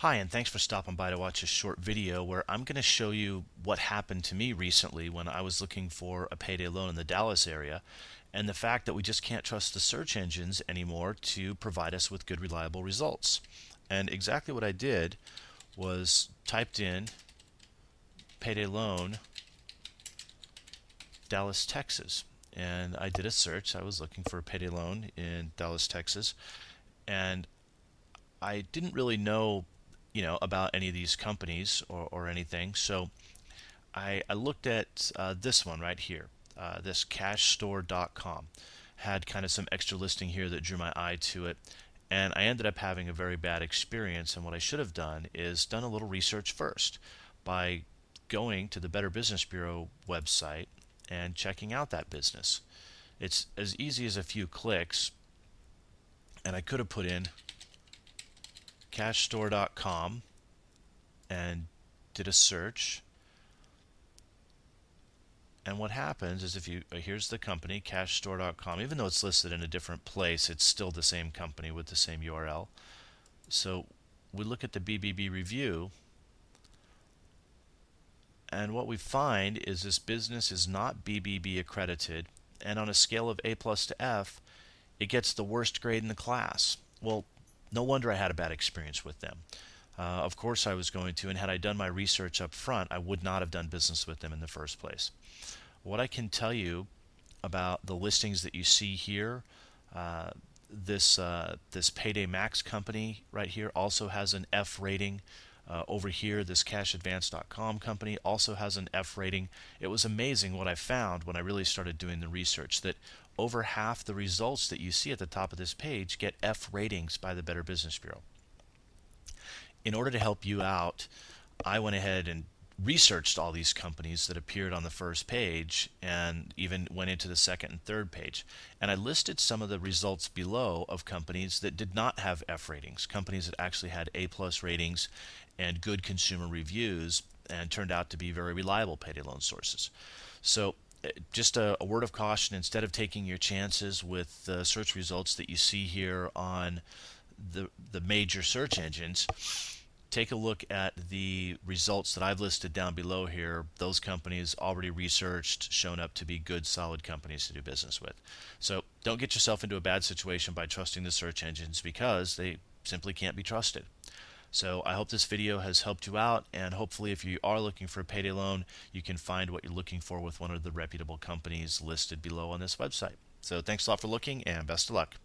Hi, and thanks for stopping by to watch a short video where I'm going to show you what happened to me recently when I was looking for a payday loan in the Dallas area, and the fact that we just can't trust the search engines anymore to provide us with good, reliable results. And exactly what I did was typed in payday loan Dallas, Texas, and I did a search. I was looking for a payday loan in Dallas, Texas, and I didn't really know about any of these companies or anything, so I looked at this one right here. This Cashstore.com had kind of some extra listing here that drew my eye to it, and I ended up having a very bad experience. And what I should have done is done a little research first by going to the Better Business Bureau website and checking out that business. It's as easy as a few clicks, and I could have put in Cashstore.com and did a search, and what happens is, if you here's the company Cashstore.com. even though it's listed in a different place, it's still the same company with the same URL. So we look at the BBB review, and what we find is this business is not BBB accredited, and on a scale of A+ to F, it gets the worst grade in the class. Well, no wonder I had a bad experience with them. Of course I was going to, and had I done my research up front, I would not have done business with them in the first place. What I can tell you about the listings that you see here, this Payday Max company right here also has an F rating. Over here, this CashAdvance.com company also has an F rating. It was amazing what I found when I really started doing the research, that over half the results that you see at the top of this page get F ratings by the Better Business Bureau. In order to help you out, I went ahead and researched all these companies that appeared on the first page, and even went into the second and third page, and I listed some of the results below of companies that did not have F ratings, companies that actually had A+ ratings and good consumer reviews and turned out to be very reliable payday loan sources. So just a word of caution: instead of taking your chances with the search results that you see here on the major search engines, take a look at the results that I've listed down below here, those companies already researched, shown up to be good, solid companies to do business with. So don't get yourself into a bad situation by trusting the search engines, because they simply can't be trusted. So I hope this video has helped you out, and hopefully if you are looking for a payday loan, you can find what you're looking for with one of the reputable companies listed below on this website. So thanks a lot for looking, and best of luck.